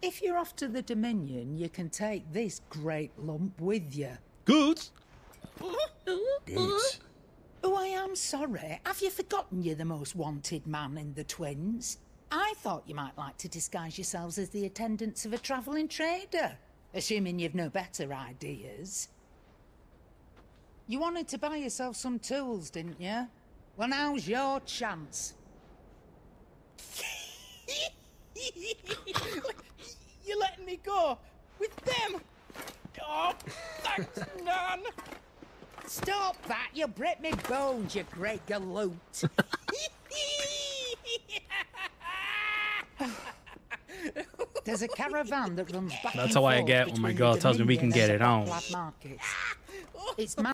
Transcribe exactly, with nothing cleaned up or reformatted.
If you're off to the Dominion, you can take this great lump with you. Good. Good. Oh, I am sorry. Have you forgotten you're the most wanted man in the Twins? I thought you might like to disguise yourselves as the attendants of a travelling trader, assuming you've no better ideas. You wanted to buy yourself some tools, didn't you? Well, now's your chance. You're letting me go with them? Oh, thanks, Nan. Stop that! You break me bones, you great galoot. There's a caravan that runs back. That's how I get. Oh my God! Tells me we can get it on. It's